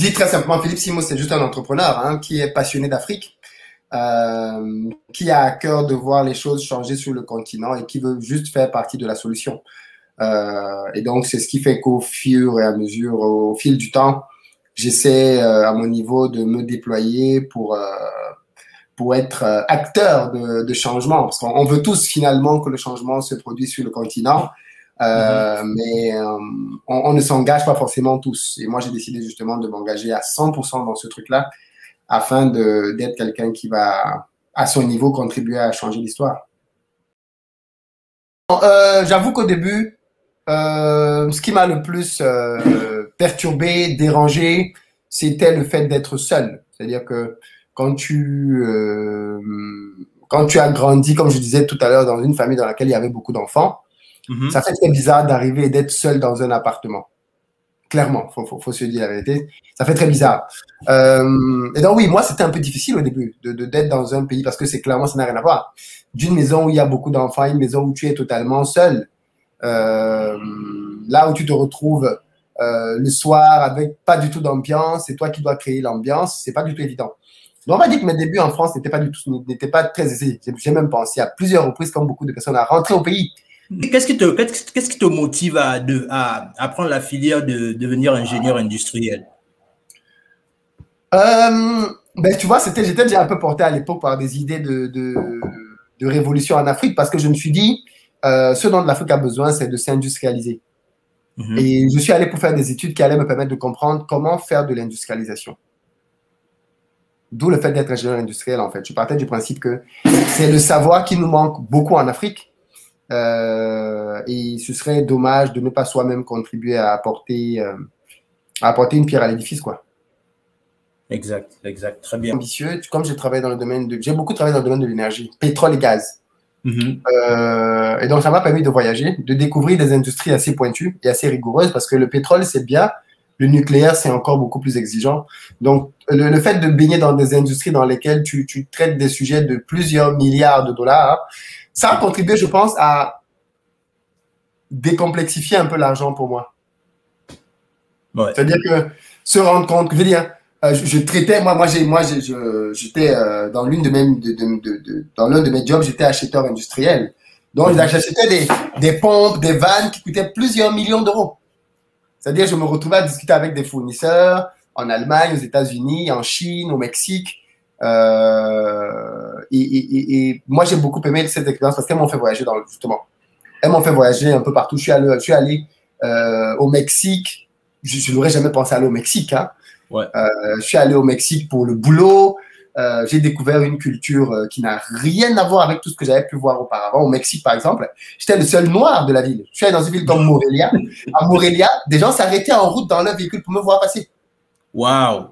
dit très simplement, Philippe Simo, c'est juste un entrepreneur hein, qui est passionné d'Afrique, qui a à cœur de voir les choses changer sur le continent et qui veut juste faire partie de la solution. Et donc, c'est ce qui fait qu'au fur et à mesure, au fil du temps, j'essaie à mon niveau de me déployer pour être acteur de changement. Parce qu'on veut tous finalement que le changement se produise sur le continent, mais on ne s'engage pas forcément tous. Et moi, j'ai décidé justement de m'engager à 100% dans ce truc-là afin d'être quelqu'un qui va, à son niveau, contribuer à changer l'histoire. J'avoue qu'au début, ce qui m'a le plus perturbé, dérangé, c'était le fait d'être seul. C'est-à-dire que quand tu as grandi, comme je disais tout à l'heure, dans une famille dans laquelle il y avait beaucoup d'enfants, mm-hmm. ça fait très bizarre d'arriver et d'être seul dans un appartement. Clairement, faut se dire la vérité. Ça fait très bizarre. Et donc oui, moi, c'était un peu difficile au début d'être dans un pays parce que c'est clairement, ça n'a rien à voir. D'une maison où il y a beaucoup d'enfants, une maison où tu es totalement seul. Là où tu te retrouves le soir avec pas du tout d'ambiance, c'est toi qui dois créer l'ambiance, c'est pas du tout évident. Donc on va dire que mes débuts en France n'étaient pas très aisés. J'ai même pensé à plusieurs reprises, comme beaucoup de personnes, à rentrer au pays. Qu'est-ce qui te motive à prendre la filière de devenir ingénieur industriel? Ben, tu vois, j'étais déjà un peu porté à l'époque par des idées de révolution en Afrique parce que je me suis dit, ce dont l'Afrique a besoin, c'est de s'industrialiser. Mmh. Et je suis allé pour faire des études qui allaient me permettre de comprendre comment faire de l'industrialisation. D'où le fait d'être ingénieur industriel, en fait. Je partais du principe que c'est le savoir qui nous manque beaucoup en Afrique. Et ce serait dommage de ne pas soi-même contribuer à apporter une pierre à l'édifice, quoi. Exact, exact, très bien. Ambitieux, comme j'ai travaillé dans le domaine de, j'ai beaucoup travaillé dans le domaine de l'énergie, pétrole et gaz. Mm-hmm. Et donc ça m'a permis de voyager, de découvrir des industries assez pointues et assez rigoureuses parce que le pétrole c'est bien, le nucléaire c'est encore beaucoup plus exigeant. Donc le fait de baigner dans des industries dans lesquelles tu traites des sujets de plusieurs milliards de dollars. Ça a contribué, je pense, à décomplexifier un peu l'argent pour moi. Ouais. C'est-à-dire que se rendre compte, que, je veux dire, je traitais, j'étais dans l'un de mes jobs, j'étais acheteur industriel. Donc, j'achetais des pompes, des vannes qui coûtaient plusieurs millions d'euros. C'est-à-dire, je me retrouvais à discuter avec des fournisseurs en Allemagne, aux États-Unis, en Chine, au Mexique. Et moi j'ai beaucoup aimé cette expérience parce qu'elles m'ont fait voyager justement. Elles m'ont fait voyager un peu partout. Je suis allé au Mexique. Je n'aurais jamais pensé aller au Mexique. Hein. Ouais. Je suis allé au Mexique pour le boulot. J'ai découvert une culture qui n'a rien à voir avec tout ce que j'avais pu voir auparavant. Au Mexique, par exemple, j'étais le seul noir de la ville. Je suis allé dans une ville comme Morelia. À Morelia, des gens s'arrêtaient en route dans leur véhicule pour me voir passer. Waouh!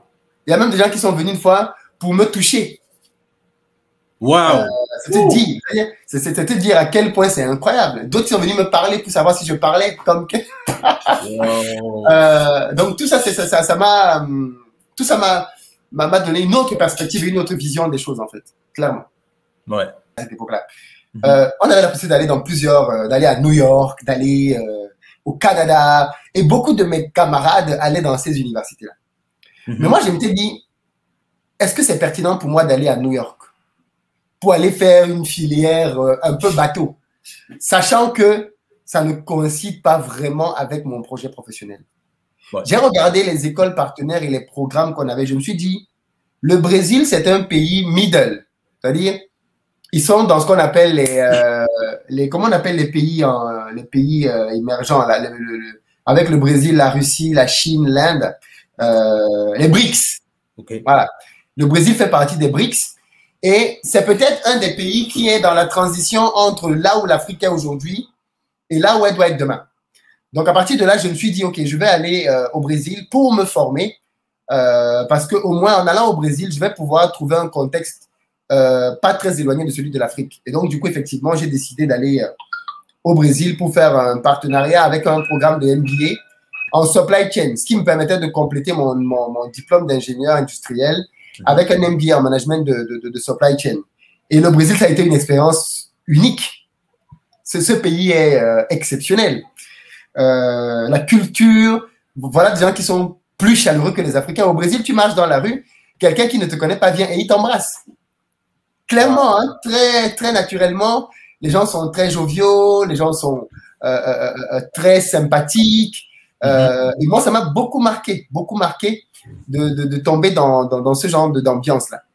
Il y a même des gens qui sont venus une fois pour me toucher. Waouh! C'était dire à quel point c'est incroyable. D'autres sont venus me parler pour savoir si je parlais comme que. Wow. Donc tout ça, ça m'a donné une autre perspective et une autre vision des choses en fait, clairement. Ouais. À cette époque-là, on avait la possibilité d'aller dans plusieurs, d'aller à New York, d'aller au Canada, et beaucoup de mes camarades allaient dans ces universités-là. Mais moi, je m'étais dit, est-ce que c'est pertinent pour moi d'aller à New York pour aller faire une filière un peu bateau, sachant que ça ne coïncide pas vraiment avec mon projet professionnel. Ouais. J'ai regardé les écoles partenaires et les programmes qu'on avait. Je me suis dit, le Brésil, c'est un pays middle. C'est-à-dire, ils sont dans ce qu'on appelle comment on appelle les pays émergents, là, avec le Brésil, la Russie, la Chine, l'Inde, les BRICS. Okay. Voilà. Le Brésil fait partie des BRICS. Et c'est peut-être un des pays qui est dans la transition entre là où l'Afrique est aujourd'hui et là où elle doit être demain. Donc, à partir de là, je me suis dit, OK, je vais aller au Brésil pour me former parce qu'au moins, en allant au Brésil, je vais pouvoir trouver un contexte pas très éloigné de celui de l'Afrique. Et donc, du coup, effectivement, j'ai décidé d'aller au Brésil pour faire un partenariat avec un programme de MBA en supply chain, ce qui me permettait de compléter mon diplôme d'ingénieur industriel avec un MBA en management de supply chain. Et le Brésil, ça a été une expérience unique. Ce pays est exceptionnel. La culture, voilà des gens qui sont plus chaleureux que les Africains. Au Brésil, tu marches dans la rue, quelqu'un qui ne te connaît pas vient et il t'embrasse. Clairement, hein, très, très naturellement, les gens sont très joviaux, les gens sont très sympathiques. Et moi, ça m'a beaucoup marqué de tomber dans ce genre d'ambiance-là.